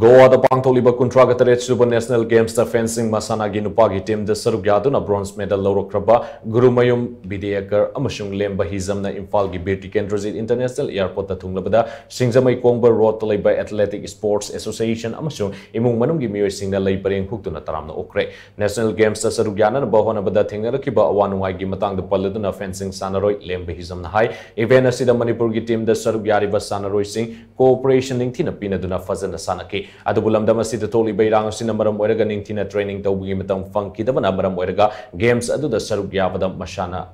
Goa pangtholiba kuntraga taret super national games the fencing masana gi nupagi team the saruk yaduna bronze medal lorokraba Gurumayum Bidekar amashung lemba hizamna Imphal gi Birti Kendrojit international airport ta thunglabada Singzamai Kongba road to by athletic sports association amashung imung manung gi miyoi singna lei pareng hukduna taramna okre national games the saruk yana bahona bada thengnarakiba awanuai gi matang the paladuna fencing sanaroi lemba hizamna hai event asida Manipur gi team the saruk yariba sanaroi sing cooperation ning thina pinaduna fazana sanaki Adabulam Damasi the Toli Bayrang Sinamaram Oregon in Tina training the Wimatam Funky Davanamaram Orega games at the Sarugyavadam Mashana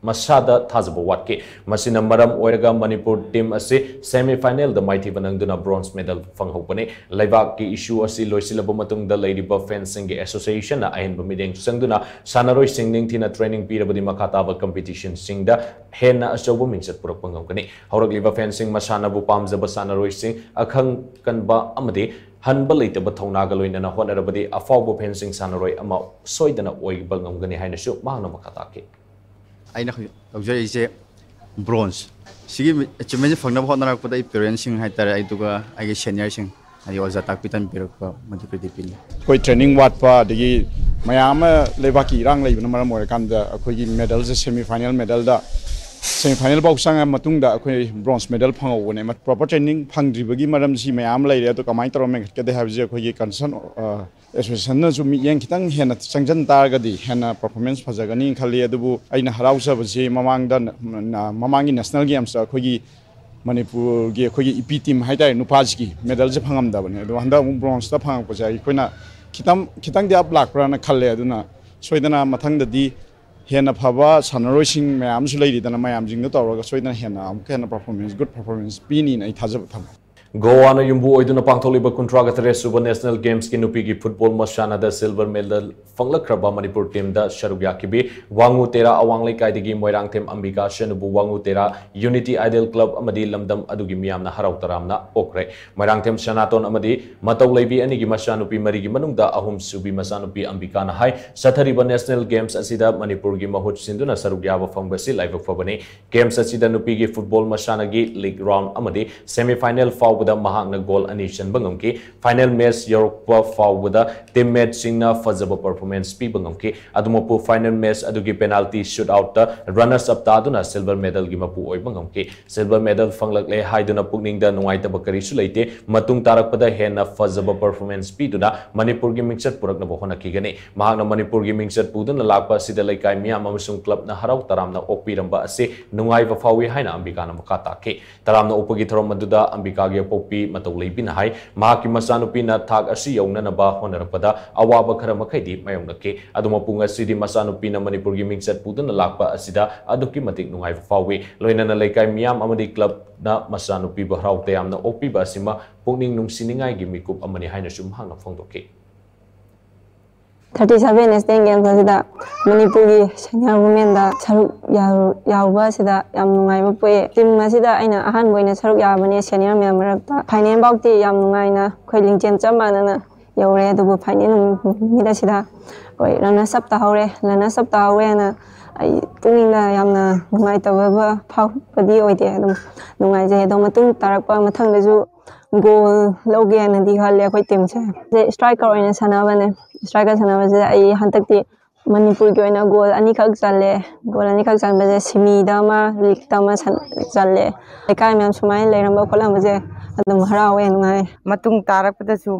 Masada Tazabawatki Masina Maram Oregon Manipur team as a semi final the mighty Vananguna bronze medal Fanghopane Laivaki issue as a Loisilabumatung the Lady Buff Fencing Association and Bamidang Sanguna Sanaroi Singing Tina training Pirabadi Makatava competition sing the Hena as a woman's at Propangani Horagliva Fencing Masana Bupam Zabasanaroi Sing Akang Kanba Amadi Hanbalita Batonagaloin and a Honorabadi a Fobu Fencing Sanaroi Ama Soidana Oibangani Hanasu Mahana Makataki. I know bronze. She achievement for no honor for the parents in Hatter. I took a generation. I was attacked with an bureaucrat. Quite training what part the Mayama Levaki Rang Lebanon or Kanda, a quick medals, a semi final medal. Semi final boxing and Matunda, a bronze medal Pongo when I'm at proper training. Pangribugi, Madam C. Mayam lady took a mitre or make the Havzia Kogi concern. Especially to meet Yankitang and Sanjan Targadi, Hannah performance Pazagani in Kaliadubu, Aina Harausa, Mamangi National Games, Kogi, Manipur, Kogi, Ipitim, Haida, Nupazki, medals of Hamdavan, the Wanda bronze the Pang was Ikuna, Kitang the Black Rana Kaleduna, Swedana Matanga D, Hannah Pava, Sanarosing, Mayam's lady, and Mayamsing the Torah, Sweden Hannah, Hannah performance, good performance, Pini, and Itazavatam. Goa na yumbu oiduna pangtholiba kuntraga taret suba national games ki nupigi football mashana da silver medal fanglakhraba Manipur team da Sarugyakibi Wangu Tera Awanglai Kaidigi Moirang team Ambika Senubu Wangu Tera Unity Idol Club amadi lamdam adugi miyamna harau taramna okre Moirang team Sanaton amadi Matauleibi anigi masanupi marigi manungda ahum subi masanupi Ambika na hai sathariba national games asida Manipur gi mahut sinduna Sarugyaba fangbasi live fabane games asida nupigi football mashana gi league round amadi semi final foul The Mahana goal and Asian Bangamki final match Europa foul with the teammate Singna Fazaba performance P Bangamki Adumopu final match Adugi penalty shootout the runners up Taduna silver medal Gimapu Oi Bangamki silver medal Fanglak Le Haiduna Pugning the Noita Bakari Sulate Matung Tarakpada Hena Fazaba performance P Duna Manipur Gaming Set Puragna Bohona Kigane Mahana Manipur Gaming Set Pudun Lakpa Sidalaka Mia Mamusung Club Naharau Taramna Opiramba Ase Nungaiva Fawi Haina Ambikana Makataki Taramna Opagitro Maduda Ambikagi Popi Matolay Binahai, Maki Masanupina Tag Asi Yonanaba Honorapada, Awaba Karamakadi, Mayonaki, Adumapunga City Masanupina Manipur Gaming Set Putan Lakpa Asida, Adukimatic Nungai Fawi, Loinana Lekai Miam Amadi Club Na Masanupi Bahrau Teamna Opi Basima, Pugning Nung Siningai Gimikup Amani Hainasum Hana Fondoki. 37 National Games asida Manipur gi senior women da saruk yauba asida yam nungaiba poe team asida aina ahan boina saruk yabane senior mem rakta final bauti yam nungaina khoi lingchen chamanana yaure adubu final mida sida oi rana sapta haure na ai tungina yamna nungai tawaba phau padi oide adum nungai je do matung tarakpa mathang leju goal loge na dikhale khoi team se striker oina sanabane Striker sanawase ai hantakti Manipur ki oina goal anikak challe goal anikak chanbe semi dama liktama challe kai mam sumai leramba kholam je adum harawe ngai matung tarak pada su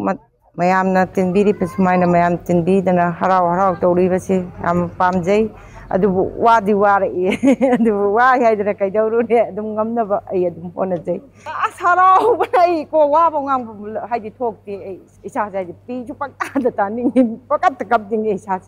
mayam na tinbiri pe sumai na mayam tinbi dana haraw haraw tawri basi am pamjai adu wadi war e adu wa hai dana kai jawru ne adum ngamna ba ai adum ona jai as haraw bai ko wa ba ngam hai di thok ti isa jai pi ju pak ta ta ning pakat kap ding isa